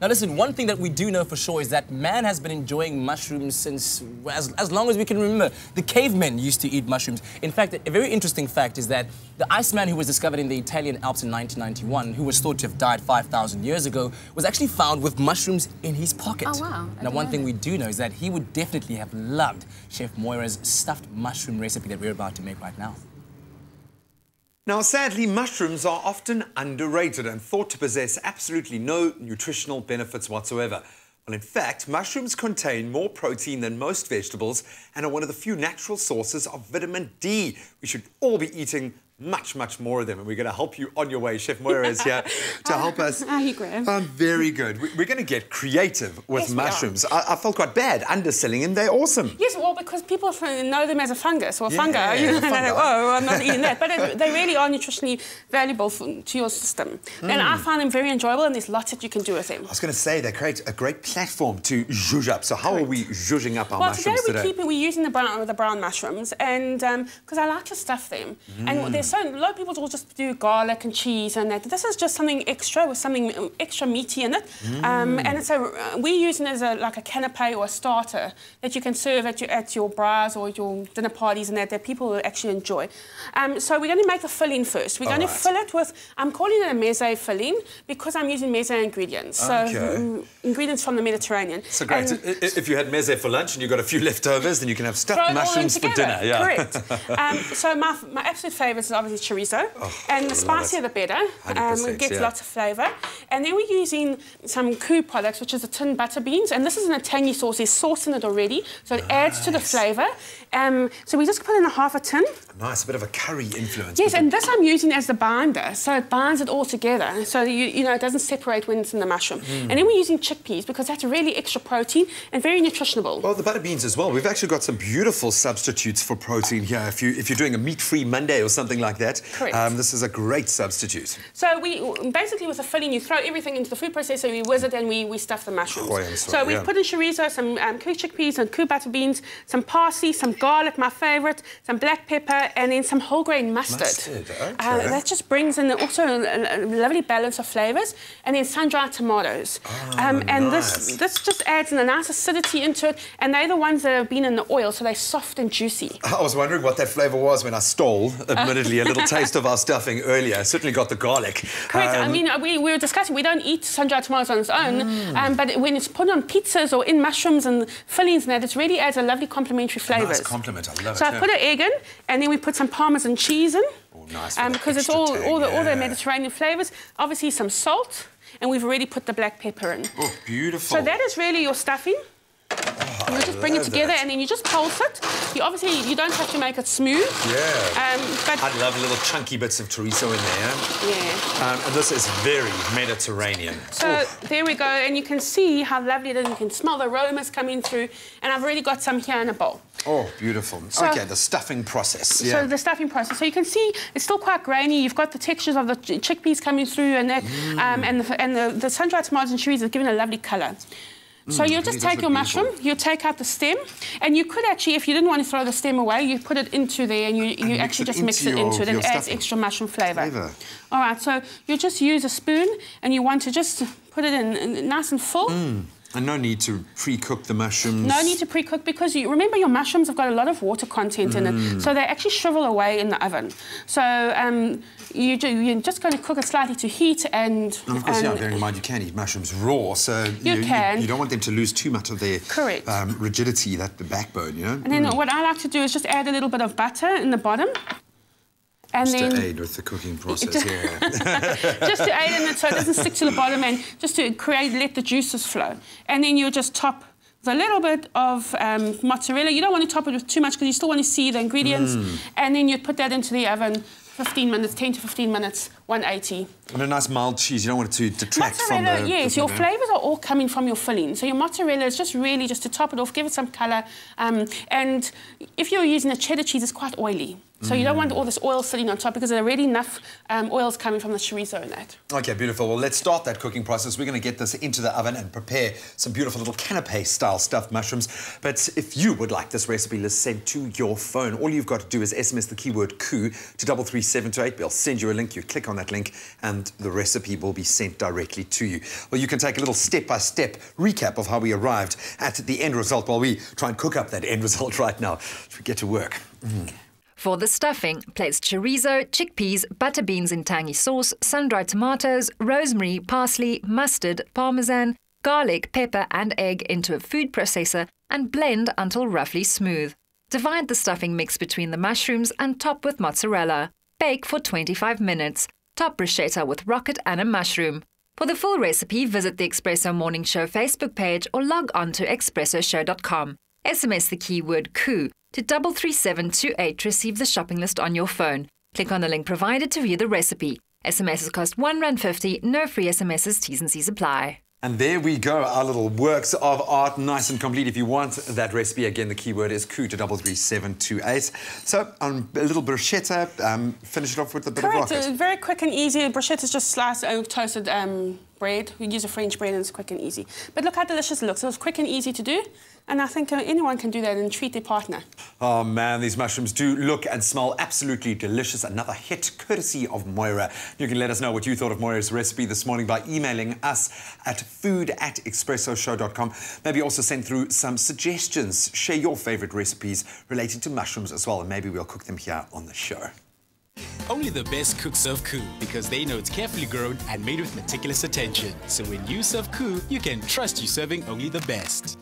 Now listen, one thing that we do know for sure is that man has been enjoying mushrooms since as long as we can remember. The cavemen used to eat mushrooms. In fact, a very interesting fact is that the Iceman, who was discovered in the Italian Alps in 1991, who was thought to have died 5,000 years ago, was actually found with mushrooms in his pocket. Oh, wow. Now, one thing we do know is that he would definitely have loved Chef Moira's stuffed mushroom recipe that we're about to make right now. Now, sadly, mushrooms are often underrated and thought to possess absolutely no nutritional benefits whatsoever. Well, in fact, mushrooms contain more protein than most vegetables and are one of the few natural sources of vitamin D. We should all be eating much, much more of them, and we're going to help you on your way. Chef Moira is here to help us. How are you, Graham? I'm very good. We're going to get creative with mushrooms. I felt quite bad underselling them. They're awesome. Yes, well, because people know them as a fungus or fungi. You know, they're like, oh, I'm not eating that. But they really are nutritionally valuable to your system. Mm. And I find them very enjoyable, and there's lots that you can do with them. I was going to say, they create a great platform to zhuzh up. So how are we zhuzhing up our mushrooms today? Well, today we're using the brown mushrooms, and because I like to stuff them. Mm. And there's so, a lot of people will just do garlic and cheese and that. This is just something extra with something extra meaty in it. Mm. And so we use it as like a canapé or a starter that you can serve at your bras or your dinner parties and that people will actually enjoy. So we're going to make the filling first. We're going to fill it with, I'm calling it a mezze filling because I'm using mezze ingredients. Okay. So ingredients from the Mediterranean. So great. And if you had mezze for lunch and you got a few leftovers, then you can have stuffed mushrooms for dinner. Yeah. Correct. So my absolute favourite is obviously chorizo, and the spicier the better. It gets lots of flavour. And then we're using some Koo products, which is the tin butter beans, and this is in a tangy sauce. There's sauce in it already, so it adds to the flavour. So we just put in a half a tin. Nice, a bit of a curry influence. Yes, and this I'm using as the binder, so it binds it all together, so you know it doesn't separate when it's in the mushroom. Mm. And then we're using chickpeas because that's really extra protein and very nutritional. Well, the butter beans as well. We've actually got some beautiful substitutes for protein here. If you're doing a meat-free Monday or something like that. Correct. This is a great substitute. So we basically, with the filling, you throw everything into the food processor, we whiz it, and we stuff the mushrooms. Oh, yeah, so we've put in chorizo, some Koo chickpeas and Koo butter beans, some parsley, some garlic, my favourite, some black pepper, and then some whole grain mustard. Okay. That just brings in also a lovely balance of flavours, and then sun-dried tomatoes. Oh, and this just adds in a nice acidity into it, and they're the ones that have been in the oil, so they're soft and juicy. I was wondering what that flavour was when I stole, admittedly, a little taste of our stuffing earlier. Certainly got the garlic. Correct. I mean, we were discussing, we don't eat sun-dried tomatoes on its own, but when it's put on pizzas or in mushrooms and fillings and that, it really adds a lovely complementary flavour. Nice compliment, I love it. So I put an egg in, and then we put some parmesan cheese in. Oh, nice. Because it's all the Mediterranean flavours. Obviously, some salt, and we've already put the black pepper in. Oh, beautiful. So that is really your stuffing. Oh, you just bring it together and then you just pulse it. You obviously, you don't have to make it smooth. Yeah. But I'd love little chunky bits of chorizo in there. Yeah. And this is very Mediterranean. So there we go, and you can see how lovely it is. You can smell the aromas coming through, and I've already got some here in a bowl. Oh, beautiful. So, okay, the stuffing process. Yeah. So the stuffing process. So you can see it's still quite grainy. You've got the textures of the chickpeas coming through and that, and the sun-dried tomatoes and chorizo are giving a lovely colour. So you'll just take your mushroom, you'll take out the stem, and you could actually, if you didn't want to throw the stem away, you put it into there and you actually just mix it into it. It adds extra mushroom flavour. All right, so you just use a spoon and you want to just put it in nice and full. Mm. And no need to pre-cook the mushrooms. No need to pre-cook because you remember your mushrooms have got a lot of water content in it, so they actually shrivel away in the oven. So you're just going to cook it slightly to heat and of course, bearing in mind you can eat mushrooms raw, so you don't want them to lose too much of their rigidity, the backbone, you know. And then what I like to do is just add a little bit of butter in the bottom. And just to aid with the cooking process, just to aid in it so it doesn't stick to the bottom and just to let the juices flow. And then you'll just top with a little bit of mozzarella. You don't want to top it with too much because you still want to see the ingredients. And then you put that into the oven 15 minutes, 10 to 15 minutes, 180. And a nice mild cheese, you don't want it to detract from the... Yes, your flavours are all coming from your filling. So your mozzarella is just really just to top it off, give it some colour. And if you're using a cheddar cheese, it's quite oily. So you don't want all this oil sitting on top because there are already enough oils coming from the chorizo in that. Okay, beautiful. Well, let's start that cooking process. We're going to get this into the oven and prepare some beautiful little canapé-style stuffed mushrooms. But if you would like this recipe list sent to your phone, all you've got to do is SMS the keyword Koo to 33728. We'll send you a link. You click on that link and the recipe will be sent directly to you. Well, you can take a little step-by-step recap of how we arrived at the end result while we try and cook up that end result right now. Should we get to work? Mm. For the stuffing, place chorizo, chickpeas, butter beans in tangy sauce, sun-dried tomatoes, rosemary, parsley, mustard, parmesan, garlic, pepper and egg into a food processor and blend until roughly smooth. Divide the stuffing mix between the mushrooms and top with mozzarella. Bake for 25 minutes. Top bruschetta with rocket and a mushroom. For the full recipe, visit the Expresso Morning Show Facebook page or log on to ExpressoShow.com. SMS the keyword Koo to 33728 to receive the shopping list on your phone. Click on the link provided to view the recipe. SMSs cost £1.50, no free SMSs, T's and C's apply. And there we go, our little works of art, nice and complete. If you want that recipe, again, the keyword is Koo to 33728. So a little bruschetta, finish it off with a bit of rocket. Very quick and easy. Bruschetta is just sliced and toasted bread. We use a French bread and it's quick and easy. But look how delicious it looks. It was quick and easy to do. And I think anyone can do that and treat their partner. Oh man, these mushrooms do look and smell absolutely delicious. Another hit courtesy of Moira. You can let us know what you thought of Moira's recipe this morning by emailing us at food@expressoshow.com. Maybe also send through some suggestions. Share your favourite recipes relating to mushrooms as well, and maybe we'll cook them here on the show. Only the best cooks serve Koo because they know it's carefully grown and made with meticulous attention. So when you serve Koo, you can trust you're serving only the best.